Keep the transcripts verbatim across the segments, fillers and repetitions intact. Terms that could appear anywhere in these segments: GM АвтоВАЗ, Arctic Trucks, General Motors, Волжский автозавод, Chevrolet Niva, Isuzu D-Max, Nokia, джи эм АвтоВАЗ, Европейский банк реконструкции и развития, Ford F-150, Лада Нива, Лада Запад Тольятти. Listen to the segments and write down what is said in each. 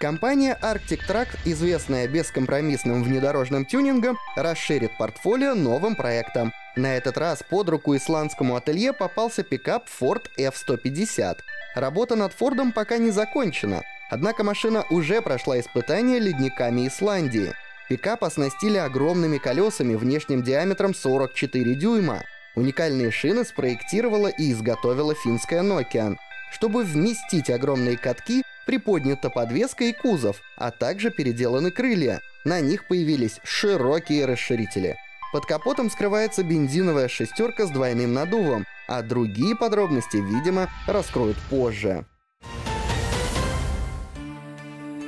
Компания Arctic Trucks, известная бескомпромиссным внедорожным тюнингом, расширит портфолио новым проектом. На этот раз под руку исландскому ателье попался пикап Ford эф сто пятьдесят. Работа над Фордом пока не закончена, однако машина уже прошла испытания ледниками Исландии. Пикап оснастили огромными колесами внешним диаметром сорок четыре дюйма. Уникальные шины спроектировала и изготовила финская Nokia. Чтобы вместить огромные катки, приподнята подвеска и кузов, а также переделаны крылья. На них появились широкие расширители. Под капотом скрывается бензиновая шестерка с двойным наддувом, а другие подробности, видимо, раскроют позже.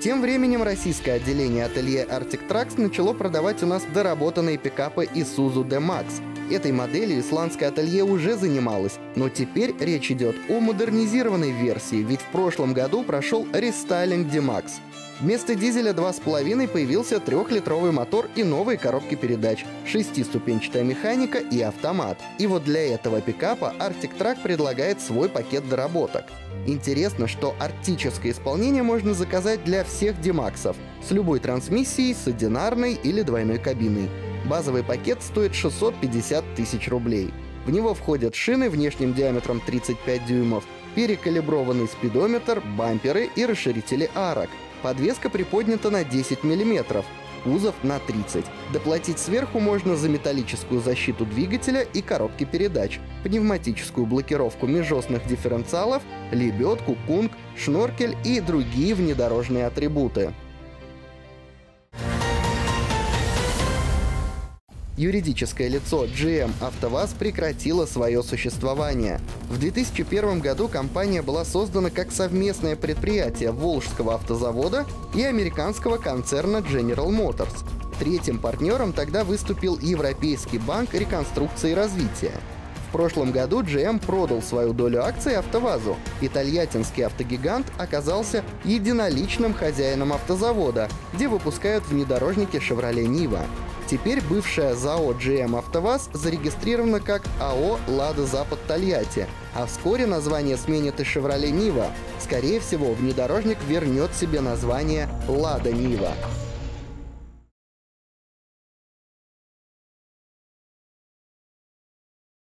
Тем временем российское отделение ателье Arctic Trucks начало продавать у нас доработанные пикапы Isuzu D-Max. Этой моделью исландское ателье уже занималось, но теперь речь идет о модернизированной версии, ведь в прошлом году прошел рестайлинг D-Max. Вместо дизеля два с половиной появился трехлитровый мотор и новые коробки передач, шестиступенчатая механика и автомат. И вот для этого пикапа Arctic Truck предлагает свой пакет доработок. Интересно, что арктическое исполнение можно заказать для всех D-Max'ов с любой трансмиссией, с одинарной или двойной кабиной. Базовый пакет стоит шестьсот пятьдесят тысяч рублей. В него входят шины внешним диаметром тридцать пять дюймов, перекалиброванный спидометр, бамперы и расширители арок. Подвеска приподнята на десять миллиметров, кузов на тридцать. Доплатить сверху можно за металлическую защиту двигателя и коробки передач, пневматическую блокировку межосных дифференциалов, лебедку, кунг, шноркель и другие внедорожные атрибуты. Юридическое лицо джи эм АвтоВАЗ прекратило свое существование. В две тысячи первом году компания была создана как совместное предприятие Волжского автозавода и американского концерна General Motors. Третьим партнером тогда выступил Европейский банк реконструкции и развития. В прошлом году джи эм продал свою долю акций АвтоВАЗу, и тольяттинский автогигант оказался единоличным хозяином автозавода, где выпускают внедорожники Chevrolet Niva. Теперь бывшая ЗАО джи эм АвтоВАЗ зарегистрирована как АО «Лада Запад Тольятти», а вскоре название сменит и Chevrolet Нива. Скорее всего, внедорожник вернет себе название «Лада Нива».